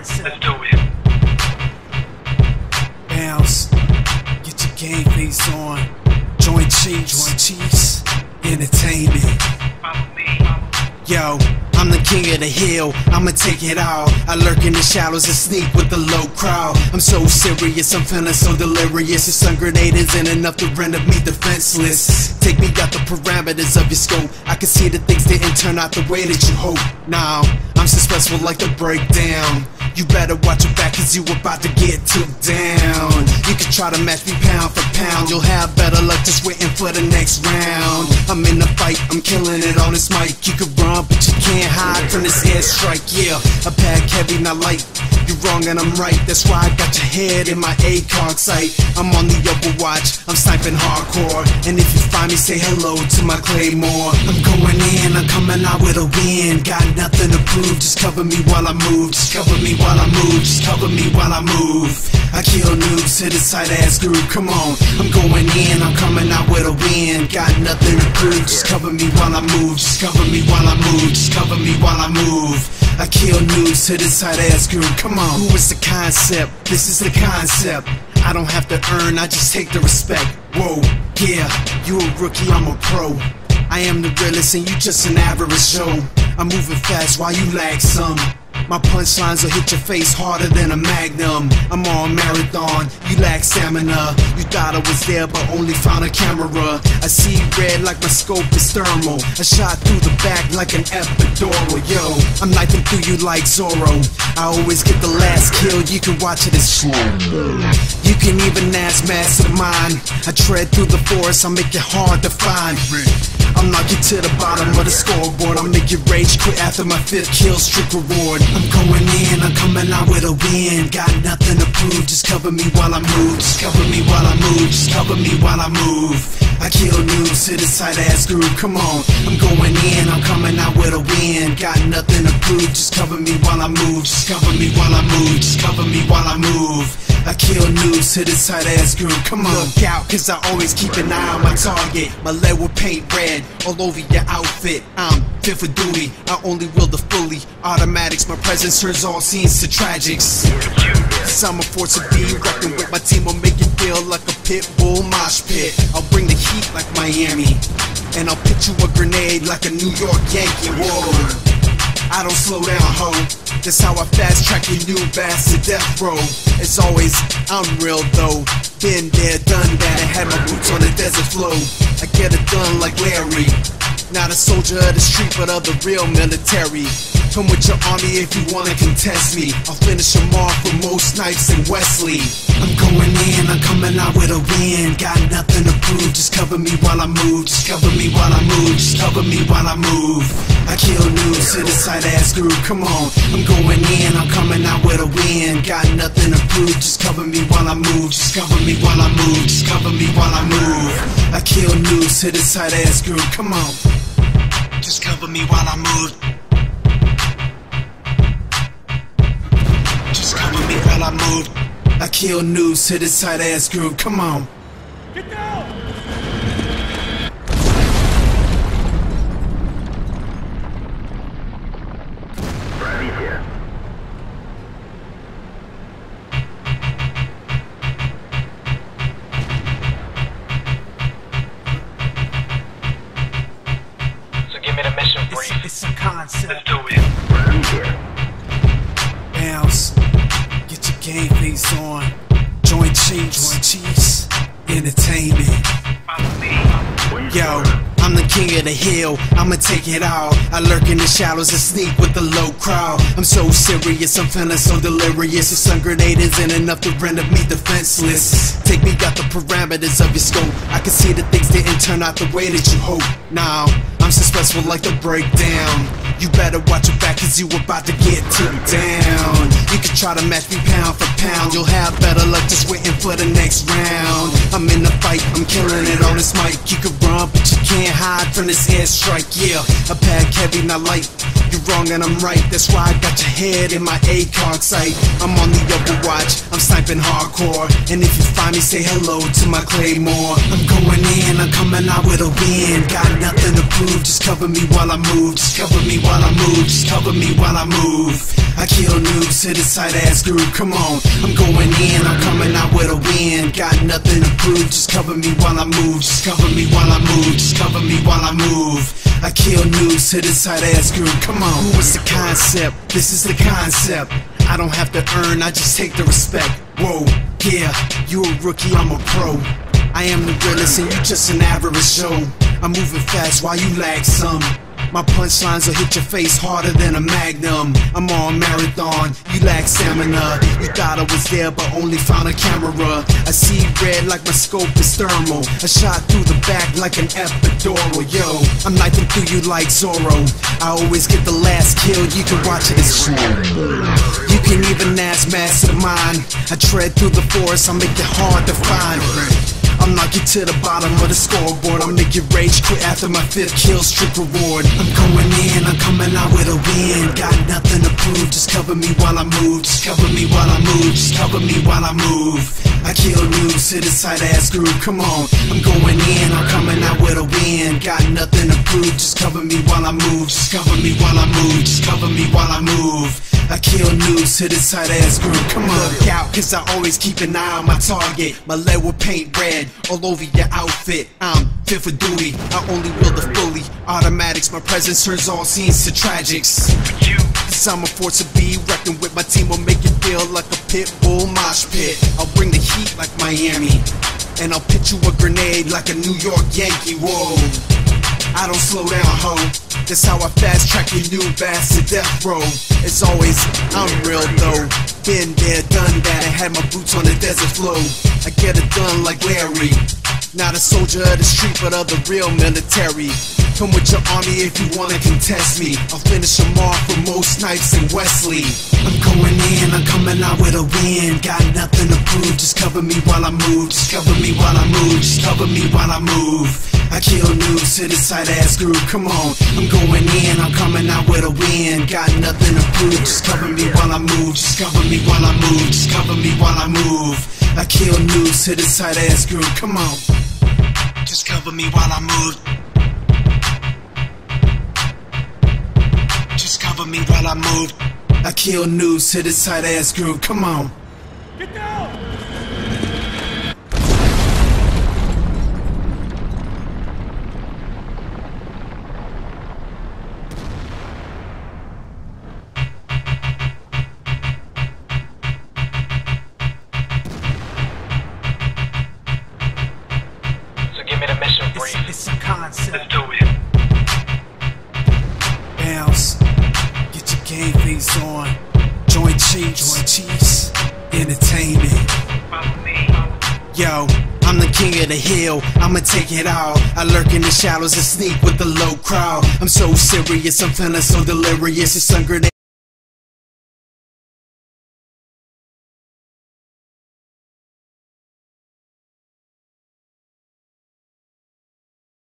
Let's do it. Bounce. Get your game face on. Join Chiefs. Entertainment. Follow me. Yo. I'm the king of the hill, I'ma take it all. I lurk in the shadows and sneak with the low crowd. I'm so serious, I'm feeling so delirious. The sun grenade isn't enough to render me defenseless. Take me out the parameters of your scope. I can see that things didn't turn out the way that you hoped. Now, I'm successful like the breakdown. You better watch your back cause you about to get took down. You can try to match me pound for pound. You'll have better luck just waiting for the next round. I'm in the fight, I'm killing it on this mic. You can run but you can't hide from this airstrike, yeah. I pack heavy, not light. You're wrong and I'm right. That's why I got your head in my ACOG sight. I'm on the overwatch, I'm sniping hardcore. And if you find me, say hello to my Claymore. I'm going in, I'm coming out with a win. Got nothing to prove, just cover me while I move. Just cover me while I move, just cover me while I move. I kill noobs to this tight ass group, come on. I'm going in, I'm coming out with a win. Got nothing to prove, just cover me while I move. Just cover me while I move, just cover me while I move. I kill noobs to this tight ass group, come on. Who is the concept? This is the concept. I don't have to earn, I just take the respect. Whoa, yeah, you a rookie, I'm a pro. I am the realest and you just an average Joe. I'm moving fast while you lag some. My punchlines will hit your face harder than a magnum. I'm on marathon, you lack stamina. You thought I was there but only found a camera. I see red like my scope is thermal. I shot through the back like an epidural, yo. I'm knifing through you like Zorro. I always get the last kill, you can watch it as slow. You can even ask mastermind. I tread through the forest, I make it hard to find. I'll knock you to the bottom of the scoreboard. I'll make you rage quit after my 5th kill streak reward. I'm going in, I'm coming out with a win. Got nothing to prove, just cover me while I move. Just cover me while I move, just cover me while I move. I kill noobs to this tight ass group, come on. I'm going in, I'm coming out with a win. Got nothing to prove, just cover me while I move. Just cover me while I move, just cover me while I move. I kill noobs to this tight ass group, come on. Look out, cause I always keep an eye on my target. My lead will paint red all over your outfit. I'm fit for duty, I only will the fully automatics. My presence turns all scenes to tragics. Cause I'm a force to be reckoned with. My team will make you feel like a pit bull mosh pit. I'll bring the heat like Miami, and I'll pitch you a grenade like a New York Yankee. Whoa, I don't slow down, ho. That's how I fast track your new bastard death row. As always, I'm real though. Been there, done that, I had my boots on the desert floor. I get it done like Larry. Not a soldier of the street, but of the real military. Come with your army if you wanna contest me. I'll finish them off with more snipes than Wesley. I'm going in, I'm coming out with a win. Got nothing to prove, just cover me while I move. Just cover me while I move, just cover me while I move. I kill noobs to this tight ass group, come on. I'm going in, I'm coming out with a win. Got nothing to prove, just cover me while I move. Just cover me while I move, just cover me while I move. I kill noobs to this tight ass group, come on. Just cover me while I move. Just cover me while I move. I kill noobs to this tight ass group, come on. Get down! It's a concept. Let's do it. Bounce. Get your game face on. Join Chiefs. Entertainment. Yo, I'm the king of the hill, I'ma take it all. I lurk in the shadows and sneak with the low crowd. I'm so serious, I'm feeling so delirious. The sun grenade isn't enough to render me defenseless. Take me out the parameters of your scope. I can see that things didn't turn out the way that you hoped. Now, I'm successful like the breakdown. You better watch your back cause you about to get took down. You can try to match me pound for pound. You'll have better luck just waiting for the next round. I'm in the fight, I'm killing it on this mic. You can run but you can't hide from this airstrike, yeah. I pack heavy, not light. You're wrong and I'm right, that's why I got your head in my ACOG sight. I'm on the overwatch, I'm sniping hardcore. And if you find me, say hello to my Claymore. I'm going in, I'm coming coming out with a win. Got nothing to prove, just cover me while I move. Just cover me while I move, just cover me while I move. I kill noobs to this tight ass group, come on. I'm going in, I'm coming out with a win. Got nothing to prove, just cover me while I move. Just cover me while I move, just cover me while I move. I kill noobs to this tight ass group, come on. Who is the concept? This is the concept. I don't have to earn, I just take the respect. Whoa, yeah, you a rookie, I'm a pro. I am the realest and you just an average show. I'm moving fast while you lag some. My punchlines will hit your face harder than a magnum. I'm on marathon, you lack stamina. You thought I was there but only found a camera. I see red like my scope is thermal. I shot through the back like an epidural, yo. I'm knifing through you like Zorro. I always get the last kill, you can watch it, it's true. You can even ask Mastermind. I tread through the forest, I make it hard to find. I'm knocking to the bottom of the scoreboard. I'll make you rage quit after my 5th kill streak reward. I'm going in, I'm coming out with a win. Got nothing to prove, just cover me while I move. Just cover me while I move, just cover me while I move. I kill noobs to this tight ass group, come on. I'm going in, I'm coming out with a win. Got nothing to prove, just cover me while I move. Just cover me while I move, just cover me while I move. I kill noobs to this tight ass group, come on. Look out, cause I always keep an eye on my target. My leg will paint red all over your outfit. I'm fit for duty, I only will the fully automatics. My presence turns all scenes to tragics. Cause I'm a force to be reckoned with. My team will make you feel like a pit bull mosh pit. I'll bring the heat like Miami, and I'll pitch you a grenade like a New York Yankee. Whoa, I don't slow down, ho. That's how I fast track your new bastard death row. It's always, I'm real though. Been there, done that, I had my boots on the desert floor. I get it done like Larry. Not a soldier of the street, but of the real military. Come with your army if you wanna contest me. I'll finish them off with most snipes and Wesley. I'm going in, I'm coming out with a win. Got nothing to prove, just cover me while I move. Just cover me while I move, just cover me while I move. I kill noobs to this tight ass group, come on. I'm going in, I'm coming out with a win. Got nothing to prove, just cover me while I move. Just cover me while I move, just cover me while I move. I kill noobs to this tight ass group, come on. Just cover me while I move. Just cover me while I move. I kill noobs to this tight ass group, come on. Get down! It's a concept. Let's do it. Bounce. Get your game face on. Join Chiefs. Entertainment. Follow me. Yo, I'm the king of the hill, I'ma take it all. I lurk in the shadows and sneak with the low crowd. I'm so serious, I'm feeling so delirious. It's sun grenade.